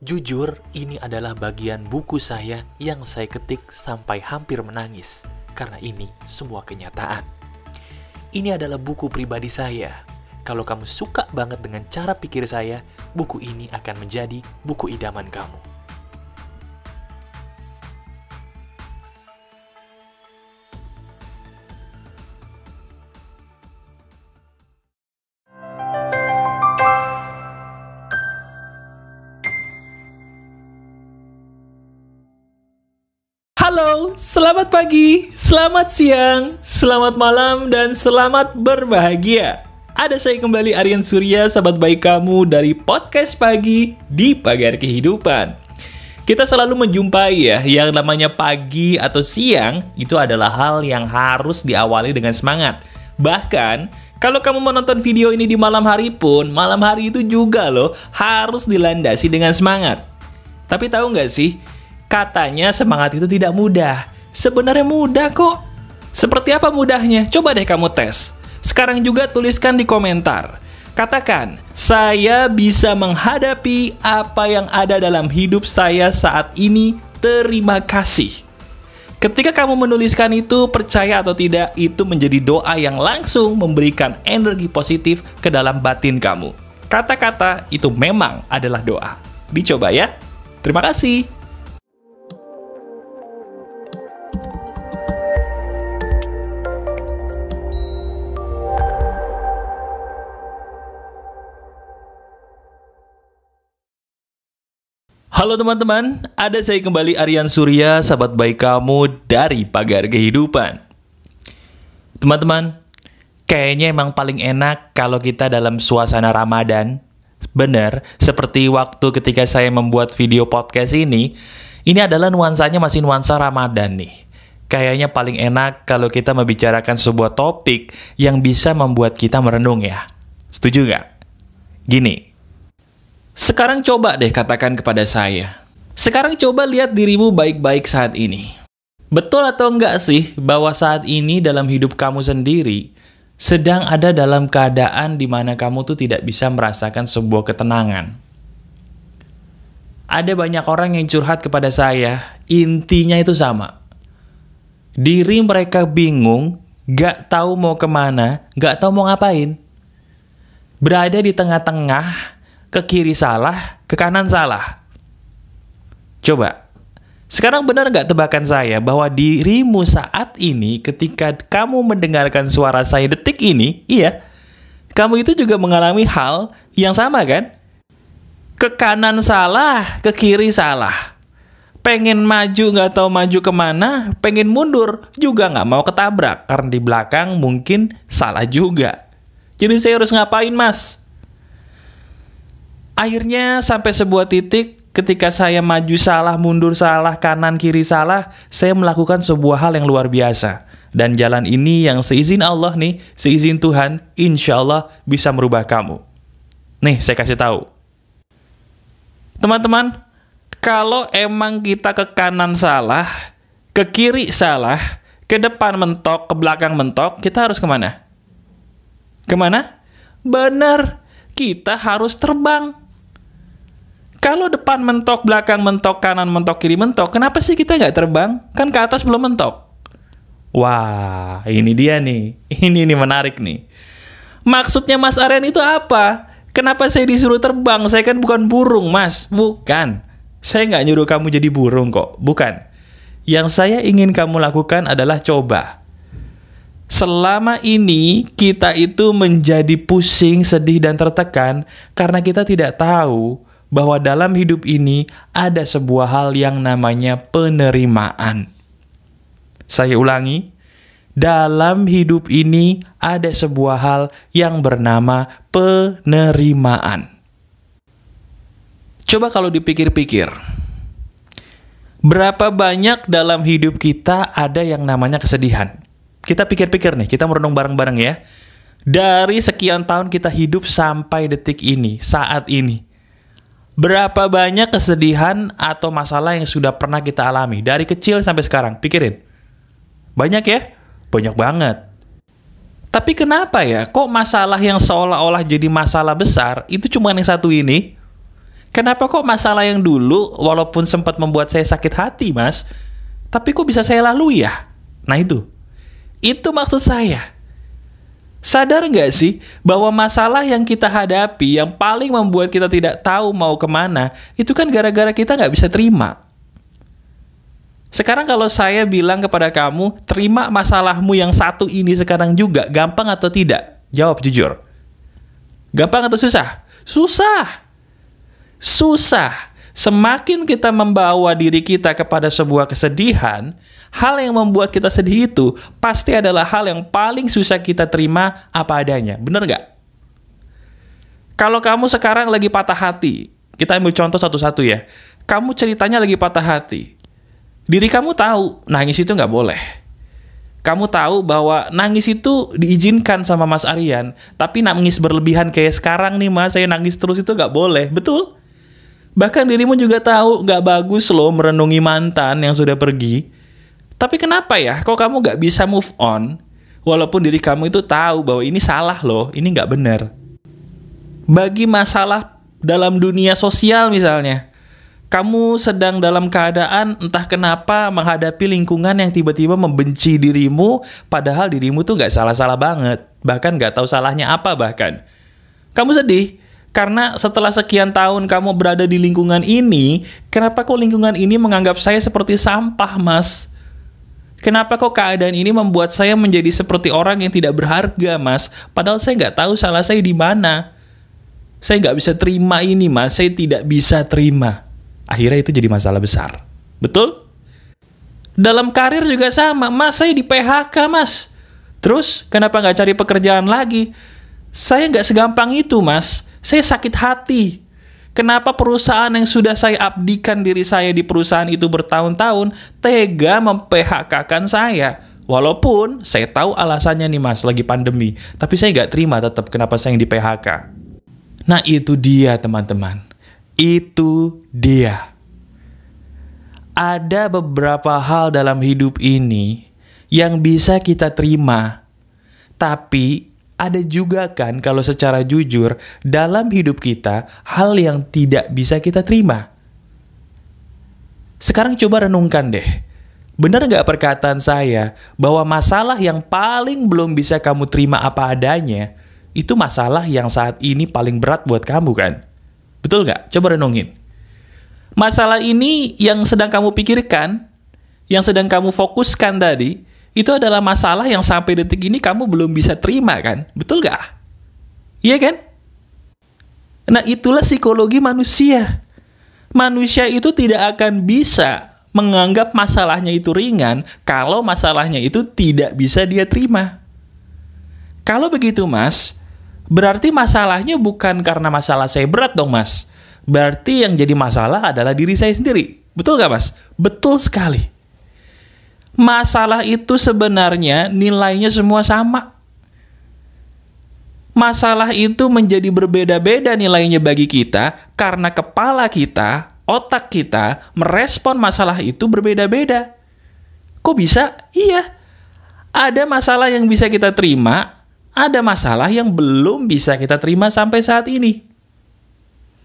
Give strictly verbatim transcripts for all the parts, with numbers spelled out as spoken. Jujur, ini adalah bagian buku saya yang saya ketik sampai hampir menangis, karena ini semua kenyataan. Ini adalah buku pribadi saya. Kalau kamu suka banget dengan cara pikir saya, buku ini akan menjadi buku idaman kamu. Halo, selamat pagi, selamat siang, selamat malam, dan selamat berbahagia. Ada saya kembali, Arian Surya, sahabat baik kamu dari Podcast Pagi di Pagar Kehidupan. Kita selalu menjumpai ya, yang namanya pagi atau siang itu adalah hal yang harus diawali dengan semangat. Bahkan, kalau kamu menonton video ini di malam hari pun, malam hari itu juga loh harus dilandasi dengan semangat. Tapi tahu nggak sih? Katanya semangat itu tidak mudah. Sebenarnya mudah kok. Seperti apa mudahnya? Coba deh kamu tes. Sekarang juga tuliskan di komentar. Katakan, saya bisa menghadapi apa yang ada dalam hidup saya saat ini. Terima kasih. Ketika kamu menuliskan itu, percaya atau tidak, itu menjadi doa yang langsung memberikan energi positif ke dalam batin kamu. Kata-kata itu memang adalah doa. Dicoba ya. Terima kasih. Halo teman-teman, ada saya kembali Arian Surya, sahabat baik kamu dari Pagar Kehidupan. Teman-teman, kayaknya emang paling enak kalau kita dalam suasana Ramadan. Bener, seperti waktu ketika saya membuat video podcast ini, ini adalah nuansanya masih nuansa Ramadan nih. Kayaknya paling enak kalau kita membicarakan sebuah topik yang bisa membuat kita merenung ya. Setuju nggak? Gini. Sekarang coba deh katakan kepada saya. Sekarang coba lihat dirimu baik-baik saat ini. Betul atau enggak sih bahwa saat ini dalam hidup kamu sendiri sedang ada dalam keadaan di mana kamu tuh tidak bisa merasakan sebuah ketenangan? Ada banyak orang yang curhat kepada saya, intinya itu sama. Diri mereka bingung, gak tahu mau kemana, gak tahu mau ngapain. Berada di tengah-tengah, ke kiri salah, ke kanan salah. Coba, sekarang benar nggak tebakan saya bahwa dirimu saat ini ketika kamu mendengarkan suara saya detik ini, iya, kamu itu juga mengalami hal yang sama kan? Ke kanan salah, ke kiri salah. Pengen maju nggak tahu maju kemana, pengen mundur juga nggak mau ketabrak, karena di belakang mungkin salah juga. Jadi saya harus ngapain mas? Akhirnya sampai sebuah titik ketika saya maju salah, mundur salah, kanan, kiri salah, saya melakukan sebuah hal yang luar biasa. Dan jalan ini yang seizin Allah nih, seizin Tuhan, insya Allah bisa merubah kamu. Nih, saya kasih tahu. Teman-teman, kalau emang kita ke kanan salah, ke kiri salah, ke depan mentok, ke belakang mentok, kita harus kemana? Kemana? Benar, kita harus terbang. Kalau depan mentok, belakang mentok, kanan mentok, kiri mentok, kenapa sih kita nggak terbang? Kan ke atas belum mentok. Wah, ini dia nih. Ini nih menarik nih. Maksudnya Mas Arian itu apa? Kenapa saya disuruh terbang? Saya kan bukan burung, Mas. Bukan. Saya nggak nyuruh kamu jadi burung kok. Bukan. Yang saya ingin kamu lakukan adalah coba. Selama ini kita itu menjadi pusing, sedih, dan tertekan karena kita tidak tahu bahwa dalam hidup ini ada sebuah hal yang namanya penerimaan. Saya ulangi, dalam hidup ini ada sebuah hal yang bernama penerimaan. Coba kalau dipikir-pikir, berapa banyak dalam hidup kita ada yang namanya kesedihan? Kita pikir-pikir nih, kita merenung bareng-bareng ya. Dari sekian tahun kita hidup sampai detik ini, saat ini, berapa banyak kesedihan atau masalah yang sudah pernah kita alami dari kecil sampai sekarang? Pikirin. Banyak ya? Banyak banget. Tapi kenapa ya? Kok masalah yang seolah-olah jadi masalah besar itu cuma yang satu ini? Kenapa kok masalah yang dulu walaupun sempat membuat saya sakit hati, Mas, tapi kok bisa saya lalui ya? Nah itu, itu maksud saya. Sadar nggak sih bahwa masalah yang kita hadapi, yang paling membuat kita tidak tahu mau kemana, itu kan gara-gara kita nggak bisa terima. Sekarang kalau saya bilang kepada kamu, terima masalahmu yang satu ini sekarang juga, gampang atau tidak? Jawab jujur. Gampang atau susah? Susah. Susah. Semakin kita membawa diri kita kepada sebuah kesedihan, hal yang membuat kita sedih itu pasti adalah hal yang paling susah kita terima apa adanya. Bener nggak? Kalau kamu sekarang lagi patah hati, kita ambil contoh satu-satu ya. Kamu ceritanya lagi patah hati. Diri kamu tahu nangis itu nggak boleh. Kamu tahu bahwa nangis itu diizinkan sama Mas Arian, tapi nangis berlebihan kayak sekarang nih, Mas, saya nangis terus itu nggak boleh. Betul? Bahkan dirimu juga tahu nggak bagus loh merenungi mantan yang sudah pergi. Tapi kenapa ya, kok kamu gak bisa move on, walaupun diri kamu itu tahu bahwa ini salah loh, ini gak benar. Bagi masalah dalam dunia sosial misalnya, kamu sedang dalam keadaan entah kenapa menghadapi lingkungan yang tiba-tiba membenci dirimu, padahal dirimu tuh gak salah-salah banget, bahkan gak tahu salahnya apa bahkan. Kamu sedih, karena setelah sekian tahun kamu berada di lingkungan ini, kenapa kok lingkungan ini menganggap saya seperti sampah, Mas? Kenapa kok keadaan ini membuat saya menjadi seperti orang yang tidak berharga, Mas? Padahal saya nggak tahu salah saya di mana. Saya nggak bisa terima ini, Mas. Saya tidak bisa terima. Akhirnya itu jadi masalah besar. Betul? Dalam karir juga sama. Mas, saya di P H K, Mas. Terus, kenapa nggak cari pekerjaan lagi? Saya nggak segampang itu, Mas. Saya sakit hati. Kenapa perusahaan yang sudah saya abdikan diri saya di perusahaan itu bertahun-tahun tega mem-P H K-kan saya? Walaupun saya tahu alasannya nih, Mas, lagi pandemi. Tapi saya nggak terima tetap kenapa saya yang di P H K. Nah itu dia, teman-teman. Itu dia. Ada beberapa hal dalam hidup ini yang bisa kita terima. Tapi ada juga kan kalau secara jujur dalam hidup kita hal yang tidak bisa kita terima. Sekarang coba renungkan deh. Benar nggak perkataan saya bahwa masalah yang paling belum bisa kamu terima apa adanya itu masalah yang saat ini paling berat buat kamu kan? Betul nggak? Coba renungin. Masalah ini yang sedang kamu pikirkan, yang sedang kamu fokuskan tadi, itu adalah masalah yang sampai detik ini kamu belum bisa terima kan? Betul gak? Iya kan? Nah itulah psikologi manusia. Manusia itu tidak akan bisa menganggap masalahnya itu ringan kalau masalahnya itu tidak bisa dia terima. Kalau begitu, Mas, berarti masalahnya bukan karena masalah saya berat dong, Mas. Berarti yang jadi masalah adalah diri saya sendiri. Betul gak, Mas? Betul sekali. Masalah itu sebenarnya nilainya semua sama. Masalah itu menjadi berbeda-beda nilainya bagi kita karena kepala kita, otak kita, merespon masalah itu berbeda-beda. Kok bisa? Iya. Ada masalah yang bisa kita terima, ada masalah yang belum bisa kita terima sampai saat ini.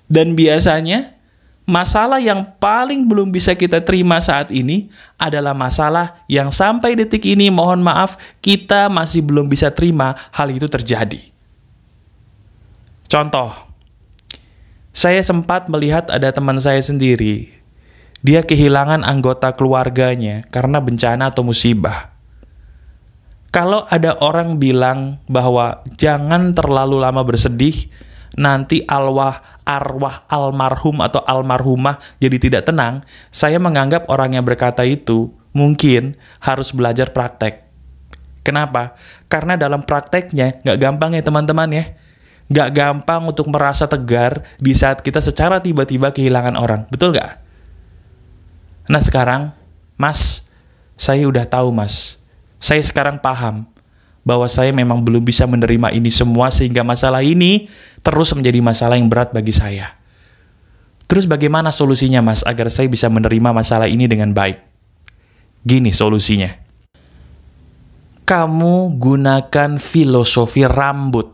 Dan biasanya masalah yang paling belum bisa kita terima saat ini adalah masalah yang sampai detik ini, mohon maaf, kita masih belum bisa terima hal itu terjadi. Contoh, saya sempat melihat ada teman saya sendiri. Dia kehilangan anggota keluarganya karena bencana atau musibah. Kalau ada orang bilang bahwa jangan terlalu lama bersedih, nanti alwah, arwah almarhum atau almarhumah jadi tidak tenang, saya menganggap orang yang berkata itu mungkin harus belajar praktek. Kenapa? Karena dalam prakteknya nggak gampang ya, teman-teman ya. Nggak gampang untuk merasa tegar di saat kita secara tiba-tiba kehilangan orang. Betul nggak? Nah sekarang, Mas, saya udah tahu, Mas. Saya sekarang paham bahwa saya memang belum bisa menerima ini semua sehingga masalah ini terus menjadi masalah yang berat bagi saya. Terus bagaimana solusinya, Mas, agar saya bisa menerima masalah ini dengan baik? Gini solusinya. Kamu gunakan filosofi rambut.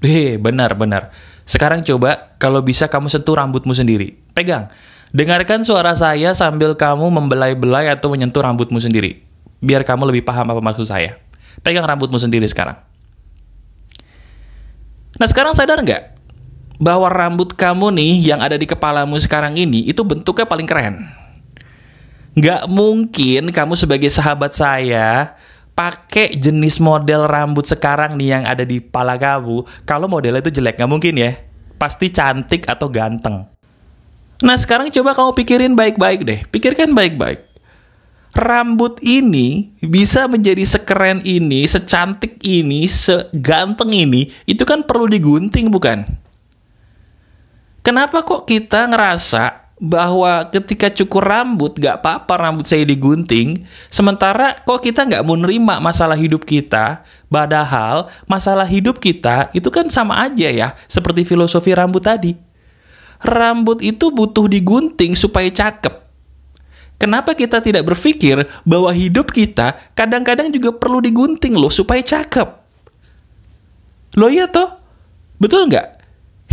Heh, benar-benar. Sekarang coba, kalau bisa kamu sentuh rambutmu sendiri. Pegang. Dengarkan suara saya sambil kamu membelai-belai atau menyentuh rambutmu sendiri. Biar kamu lebih paham apa maksud saya. Pegang rambutmu sendiri sekarang. Nah, sekarang sadar nggak? Bahwa rambut kamu nih yang ada di kepalamu sekarang ini, itu bentuknya paling keren. Nggak mungkin kamu sebagai sahabat saya pakai jenis model rambut sekarang nih yang ada di kepala kamu kalau modelnya itu jelek. Nggak mungkin ya. Pasti cantik atau ganteng. Nah, sekarang coba kamu pikirin baik-baik deh. Pikirkan baik-baik. Rambut ini bisa menjadi sekeren ini, secantik ini, seganteng ini. Itu kan perlu digunting, bukan? Kenapa kok kita ngerasa bahwa ketika cukur rambut, gak apa-apa rambut saya digunting, sementara kok kita gak mau nerima masalah hidup kita, padahal masalah hidup kita itu kan sama aja ya, seperti filosofi rambut tadi. Rambut itu butuh digunting supaya cakep. Kenapa kita tidak berpikir bahwa hidup kita kadang-kadang juga perlu digunting loh supaya cakep? Loh iya toh? Betul nggak?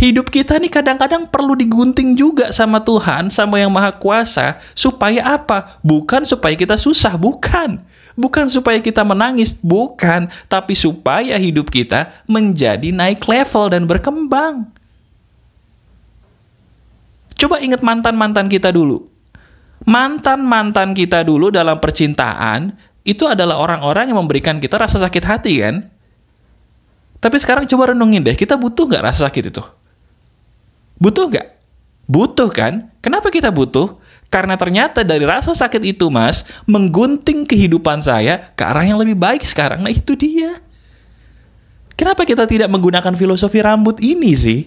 Hidup kita nih kadang-kadang perlu digunting juga sama Tuhan, sama Yang Maha Kuasa, supaya apa? Bukan supaya kita susah, bukan. Bukan supaya kita menangis, bukan. Tapi supaya hidup kita menjadi naik level dan berkembang. Coba ingat mantan-mantan kita dulu. Mantan-mantan kita dulu dalam percintaan, itu adalah orang-orang yang memberikan kita rasa sakit hati, kan? Tapi sekarang coba renungin deh, kita butuh nggak rasa sakit itu? Butuh nggak? Butuh, kan? Kenapa kita butuh? Karena ternyata dari rasa sakit itu, Mas, menggunting kehidupan saya ke arah yang lebih baik sekarang. Nah, itu dia. Kenapa kita tidak menggunakan filosofi rambut ini, sih?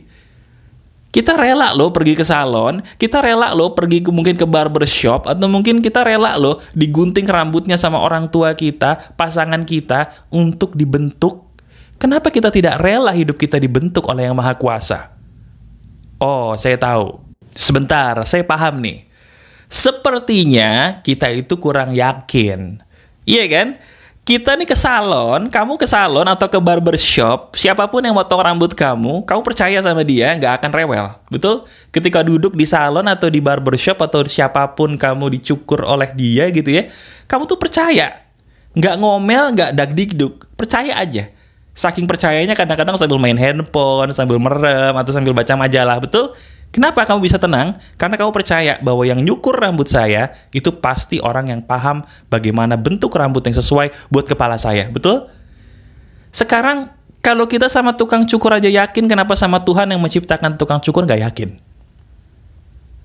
Kita rela loh pergi ke salon, kita rela loh pergi ke, mungkin ke barbershop, atau mungkin kita rela loh digunting rambutnya sama orang tua kita, pasangan kita, untuk dibentuk. Kenapa kita tidak rela hidup kita dibentuk oleh Yang Maha Kuasa? Oh, saya tahu. Sebentar, saya paham nih. Sepertinya kita itu kurang yakin. Iya kan? Kita nih ke salon, kamu ke salon atau ke barbershop, siapapun yang motong rambut kamu, kamu percaya sama dia, nggak akan rewel, betul? Ketika duduk di salon atau di barbershop atau siapapun kamu dicukur oleh dia gitu ya, kamu tuh percaya, nggak ngomel, nggak dagdikduk, percaya aja. Saking percayanya kadang-kadang sambil main handphone, sambil merem, atau sambil baca majalah, betul? Kenapa kamu bisa tenang? Karena kamu percaya bahwa yang nyukur rambut saya itu pasti orang yang paham bagaimana bentuk rambut yang sesuai buat kepala saya. Betul? Sekarang, kalau kita sama tukang cukur aja yakin, kenapa sama Tuhan yang menciptakan tukang cukur nggak yakin?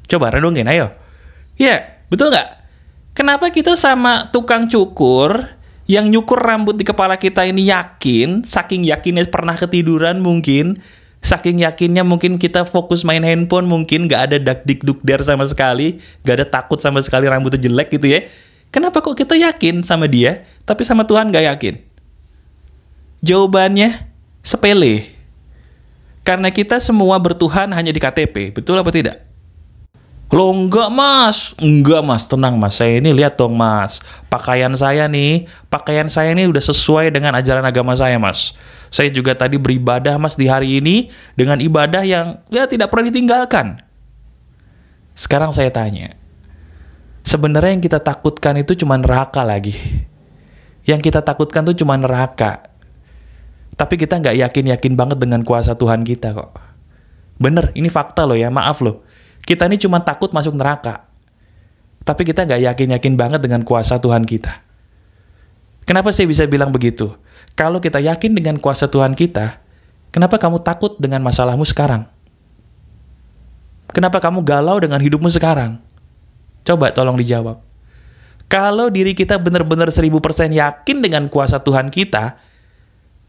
Coba renungin, ayo. Ya, betul nggak? Kenapa kita sama tukang cukur yang nyukur rambut di kepala kita ini yakin, saking yakinnya pernah ketiduran mungkin, saking yakinnya mungkin kita fokus main handphone, mungkin gak ada dak-dik-duk-der sama sekali, gak ada takut sama sekali rambutnya jelek gitu ya. Kenapa kok kita yakin sama dia, tapi sama Tuhan gak yakin? Jawabannya sepele. Karena kita semua bertuhan hanya di K T P, betul apa tidak? Loh enggak mas, enggak mas, tenang mas, saya ini lihat dong mas, pakaian saya nih, pakaian saya ini udah sesuai dengan ajaran agama saya mas. Saya juga tadi beribadah mas di hari ini dengan ibadah yang ya tidak pernah ditinggalkan. Sekarang saya tanya, sebenarnya yang kita takutkan itu cuma neraka lagi. Yang kita takutkan itu cuma neraka. Tapi kita nggak yakin-yakin banget dengan kuasa Tuhan kita kok. Bener, ini fakta loh ya, maaf loh. Kita ini cuma takut masuk neraka. Tapi kita nggak yakin-yakin banget dengan kuasa Tuhan kita. Kenapa saya bisa bilang begitu? Kalau kita yakin dengan kuasa Tuhan kita, kenapa kamu takut dengan masalahmu sekarang? Kenapa kamu galau dengan hidupmu sekarang? Coba tolong dijawab. Kalau diri kita benar-benar seribu persen yakin dengan kuasa Tuhan kita,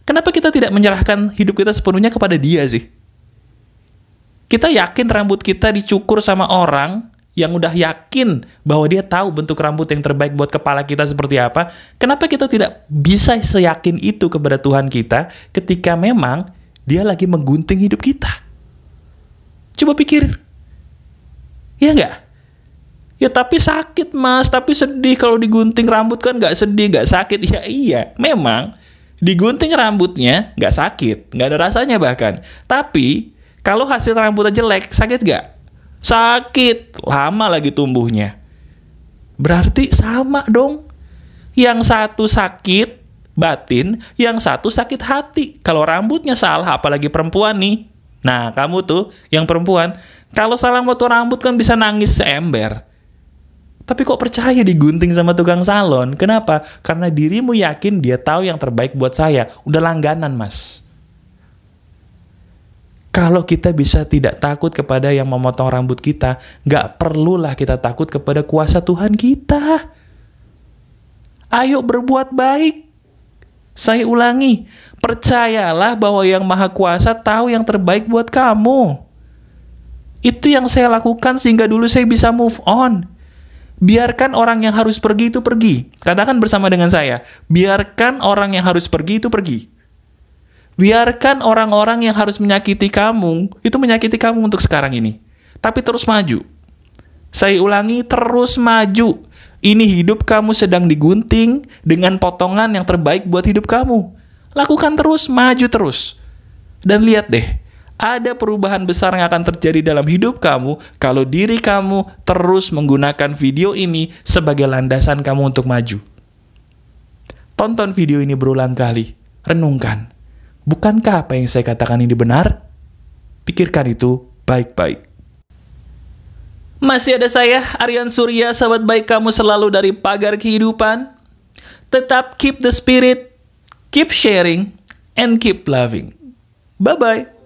kenapa kita tidak menyerahkan hidup kita sepenuhnya kepada dia sih? Kita yakin rambut kita dicukur sama orang yang udah yakin bahwa dia tahu bentuk rambut yang terbaik buat kepala kita seperti apa. Kenapa kita tidak bisa seyakin itu kepada Tuhan kita ketika memang dia lagi menggunting hidup kita? Coba pikir. Ya nggak? Ya tapi sakit mas, tapi sedih kalau digunting rambut kan nggak sedih, nggak sakit. Ya iya, memang digunting rambutnya nggak sakit, nggak ada rasanya bahkan. Tapi Kalau hasil rambutnya jelek, sakit gak? Sakit, lama lagi tumbuhnya. Berarti sama dong. Yang satu sakit batin, yang satu sakit hati. Kalau rambutnya salah, apalagi perempuan nih. Nah, kamu tuh yang perempuan, kalau salah potong rambut kan bisa nangis seember. Tapi kok percaya digunting sama tukang salon? Kenapa? Karena dirimu yakin dia tahu yang terbaik buat saya. Udah langganan, Mas. Kalau kita bisa tidak takut kepada yang memotong rambut kita, gak perlulah kita takut kepada kuasa Tuhan kita. Ayo berbuat baik. Saya ulangi, percayalah bahwa yang Maha Kuasa tahu yang terbaik buat kamu. Itu yang saya lakukan sehingga dulu saya bisa move on. Biarkan orang yang harus pergi itu pergi. Katakan bersama dengan saya, biarkan orang yang harus pergi itu pergi. Biarkan orang-orang yang harus menyakiti kamu, itu menyakiti kamu untuk sekarang ini. Tapi terus maju. Saya ulangi, terus maju. Ini hidup kamu sedang digunting dengan potongan yang terbaik buat hidup kamu. Lakukan terus, maju terus. Dan lihat deh, ada perubahan besar yang akan terjadi dalam hidup kamu kalau diri kamu terus menggunakan video ini sebagai landasan kamu untuk maju. Tonton video ini berulang kali. Renungkan. Bukankah apa yang saya katakan ini benar? Pikirkan itu baik-baik. Masih ada saya, Arian Surya, sahabat baik kamu selalu dari Pagar Kehidupan. Tetap keep the spirit, keep sharing, and keep loving. Bye-bye.